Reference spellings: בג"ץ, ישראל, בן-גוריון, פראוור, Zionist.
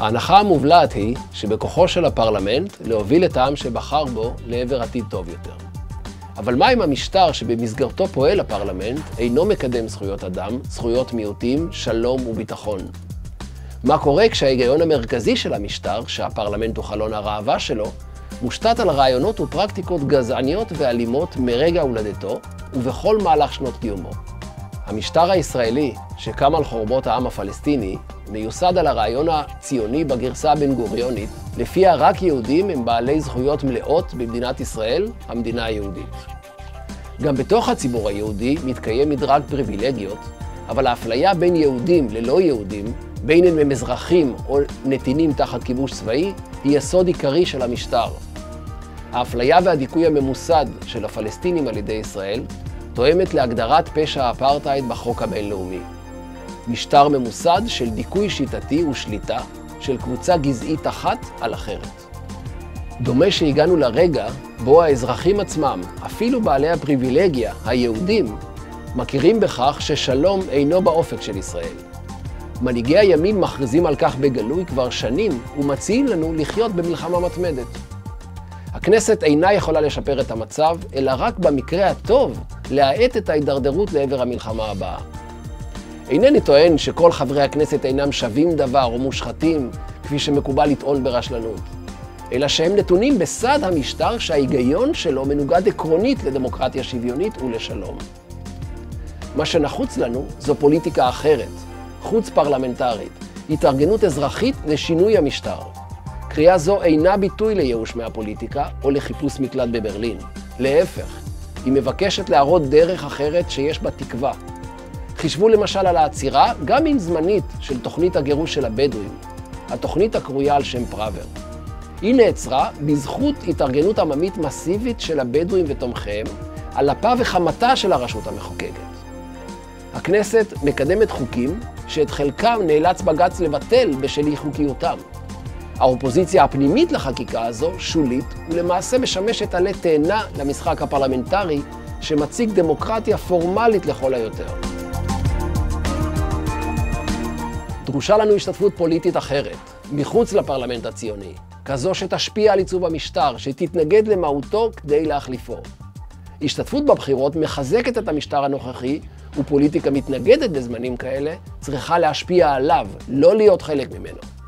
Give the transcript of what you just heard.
ההנחה המובלעת היא שבכוחו של הפרלמנט להוביל את העם שבחר בו לעבר עתיד טוב יותר. אבל מה אם המשטר שבמסגרתו פועל הפרלמנט אינו מקדם זכויות אדם, זכויות מיעוטים, שלום וביטחון? מה קורה כשההיגיון המרכזי של המשטר, שהפרלמנט הוא חלון הראווה שלו, מושתת על רעיונות ופרקטיקות גזעניות ואלימות מרגע הולדתו ובכל מהלך שנות קיומו? המשטר הישראלי, שקם על חורבות העם הפלסטיני, מיוסד על הרעיון הציוני בגרסה הבן-גוריונית, לפיה רק יהודים הם בעלי זכויות מלאות במדינת ישראל, המדינה היהודית. גם בתוך הציבור היהודי מתקיים מדרג פריבילגיות, אבל האפליה בין יהודים ללא יהודים, בין אם הם אזרחים או נתינים תחת כיבוש צבאי, היא יסוד עיקרי של המשטר. האפליה והדיכוי הממוסד של הפלסטינים על ידי ישראל תואמת להגדרת פשע האפרטהייד בחוק הבינלאומי. משטר ממוסד של דיכוי שיטתי ושליטה של קבוצה גזעית אחת על אחרת. דומה שהגענו לרגע בו האזרחים עצמם, אפילו בעלי הפריבילגיה, היהודים, מכירים בכך ששלום אינו באופק של ישראל. מנהיגי הימין מכריזים על כך בגלוי כבר שנים ומציעים לנו לחיות במלחמה מתמדת. הכנסת אינה יכולה לשפר את המצב, אלא רק במקרה הטוב להאט את ההידרדרות לעבר המלחמה הבאה. אינני טוען שכל חברי הכנסת אינם שווים דבר או מושחתים, כפי שמקובל לטעון ברשלנות, אלא שהם נתונים בסד המשטר שההיגיון שלו מנוגד עקרונית לדמוקרטיה שוויונית ולשלום. מה שנחוץ לנו זו פוליטיקה אחרת, חוץ פרלמנטרית, התארגנות אזרחית לשינוי המשטר. קריאה זו אינה ביטוי לייאוש מהפוליטיקה או לחיפוש מקלט בברלין. להפך, היא מבקשת להראות דרך אחרת שיש בה תקווה. חישבו למשל על העצירה, גם אם זמנית, של תוכנית הגירוש של הבדואים, התוכנית הקרויה על שם פראוור. היא נעצרה בזכות התארגנות עממית מסיבית של הבדואים ותומכיהם, על אפה וחמתה של הרשות המחוקקת. הכנסת מקדמת חוקים שאת חלקם נאלץ בג"ץ לבטל בשל אי חוקיותם. האופוזיציה הפנימית לחקיקה הזו שולית ולמעשה משמשת עלי תאנה למשחק הפרלמנטרי שמציג דמוקרטיה פורמלית לכל היותר. דרושה לנו השתתפות פוליטית אחרת, מחוץ לפרלמנט הציוני, כזו שתשפיע על עיצוב המשטר, שתתנגד למהותו כדי להחליפו. השתתפות בבחירות מחזקת את המשטר הנוכחי, ופוליטיקה מתנגדת בזמנים כאלה צריכה להשפיע עליו, לא להיות חלק ממנו.